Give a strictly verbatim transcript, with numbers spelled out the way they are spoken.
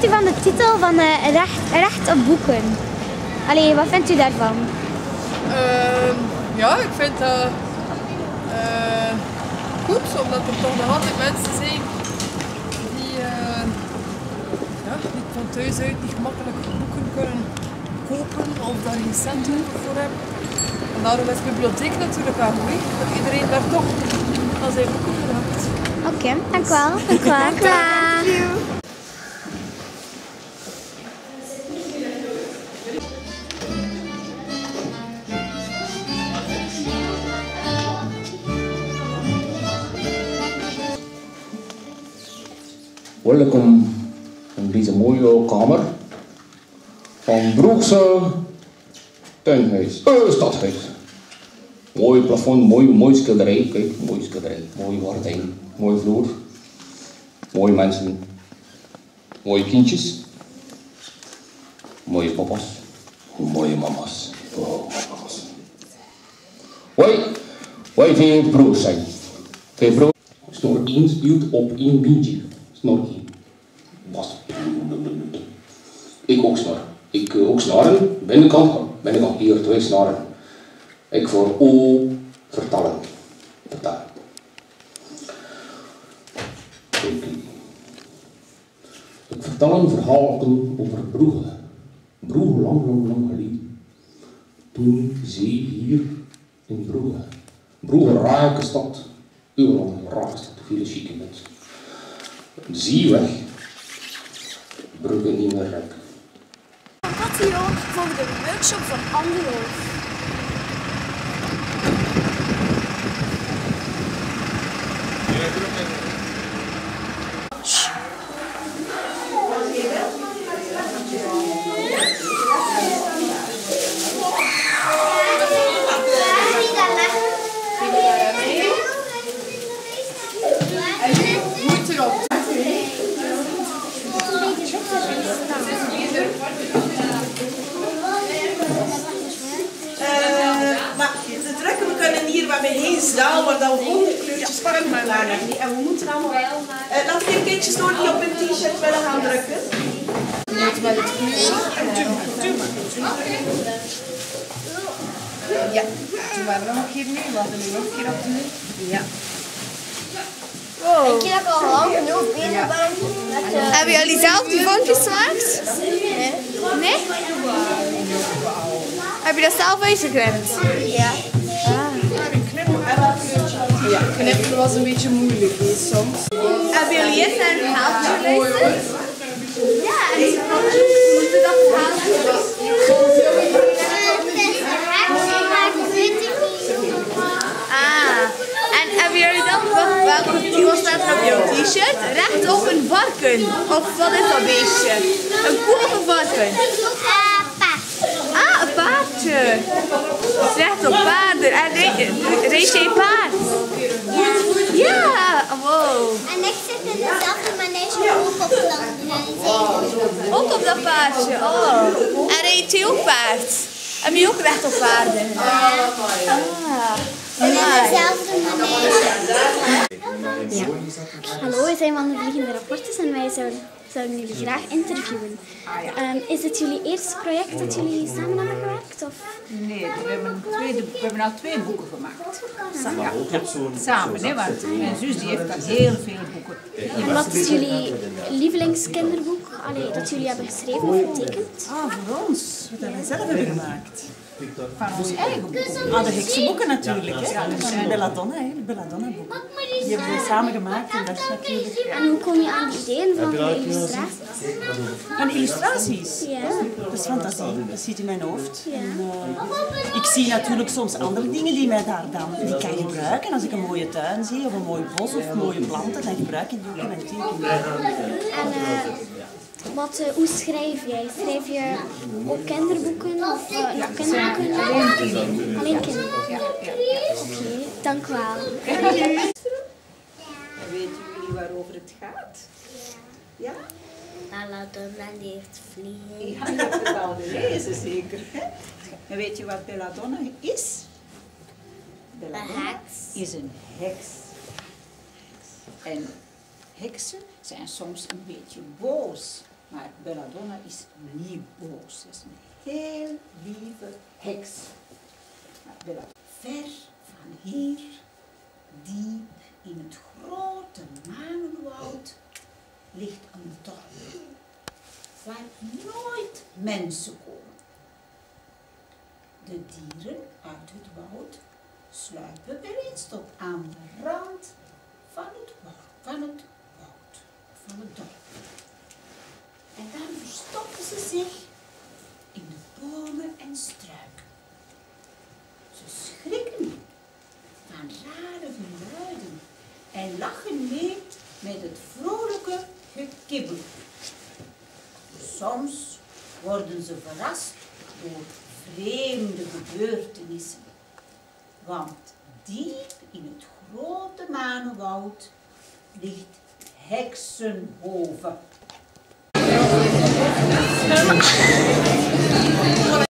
vindt u van de titel van uh, recht, recht op boeken? Allee, wat vindt u daarvan? Uh, ja, ik vind dat uh, goed, omdat er toch nog altijd mensen zijn die uh, ja, niet van thuis uit niet gemakkelijk boeken kunnen kopen of daar geen centen voor hebben. En daarom is de bibliotheek natuurlijk wel goed, dat iedereen daar toch aan zijn boeken heeft. Oké, okay, dank u wel. Dank u wel. Welkom in deze mooie kamer van Broekse tuinhuis, uh, stadhuis. Mooi plafond, mooi, mooi schilderij, kijk, mooi schilderij, mooi gordijn, mooi vloer, mooie mensen, mooie kindjes, mooie papa's, mooie mama's. Oh, mama's. Wij, wij vijf broers zijn. Vijf broers. Snor één speelt op één bindje. Snor één. Was. Ik ook snor. Ik uh, ook snaren. Binnenkant. Binnenkant hier twee snaren. Ik voor O vertalen. Vertalen. Okay. Ik vertel een verhaal over Broege. Broege lang, lang, lang geleden. Toen zee hier in Broege. Broege rake stad. Uw rake stad. Vele chique mensen. Zie weg, Brugge niet meer rek. Van Katio volgen de workshop van An De Loof. Waar dan volgende kleurtjes pakken maar naar niet. En we moeten allemaal wel. Laat geen kindjes door die op hun t-shirt willen gaan drukken. Net met het kleur. Ja, doe maar nog een keer nu. Laten we nu nog een keer op doen. Ja. Wow. Ik heb al lang genoeg binnen. Hebben jullie zelf die boontjes gemaakt? Nee. Nee? Heb je dat zelf uitgeknipt? Ja. Ja, knippen was een beetje moeilijk soms. Hebben jullie eerst naar een verhaaltje geluisterd? Ja, en ze moeten dat verhaaltje Ah, en hebben jullie dan welke titel staat op jouw t-shirt? Recht op een varken. Of wat is dat beestje? Een koe of een varken? Ah, een paardje. Het is recht op paarden. En reed je paard? Ja, wow. En ik zit in dezelfde manege ook op dat paardje. Ook op dat paardje, oh. En reed je ook paard? Heb je ook recht op paarden? Ja. Ah, en in dezelfde manege. Ja. Hallo, we zijn van de Vliegende Reporters en wij zouden... zouden jullie graag interviewen. Um, is het jullie eerste project dat jullie samen hebben gewerkt? Of? Nee, we hebben, tweede, we hebben al twee boeken gemaakt. Samen, ja. Samen hè, want mijn zus die heeft al heel veel boeken. En wat is jullie lievelingskinderboek allee, dat jullie hebben geschreven of getekend? Ah, voor ons. Dat hebben we zelf hebben gemaakt. Van ons eigen boeken. Ah, de Heksenboeken natuurlijk. Ja, de Belladonna, de Belladonna boeken. Die hebben we samen gemaakt en dat is natuurlijk... En hoe kom je aan de ideeën van de illustraties? Van illustraties? Ja. Dat is fantasie, dat zit in mijn hoofd. Ja. En, uh, ik zie natuurlijk soms andere dingen die mij daar dan... die ik kan gebruiken. Als ik een mooie tuin zie of een mooi bos of mooie planten, dan gebruik ik die ook in mijn teken. Wat, hoe schrijf jij? Schrijf je ook kinderboeken of uh, ja, kinderboeken? Ja, alleen kinderen. Alleen kinderen. Ja, ja. Oké, dank u wel. Weten jullie waarover het gaat? Ja? Belladonna leert vliegen. Ja, je hebt het al gelezen zeker. En weet je wat Belladonna is? Belladonna is een heks. En heksen zijn soms een beetje boos. Maar Belladonna is niet boos, ze is een heel lieve heks. Maar ver van hier, diep in het grote manenwoud, ligt een dorp waar nooit mensen komen. De dieren uit het woud sluipen wel eens tot aan de rand van het woud, van het dorp. En dan verstoppen ze zich in de bomen en struiken. Ze schrikken van rare geluiden en lachen mee met het vrolijke gekibbel. Soms worden ze verrast door vreemde gebeurtenissen, want diep in het grote manenwoud ligt Heksenhoven.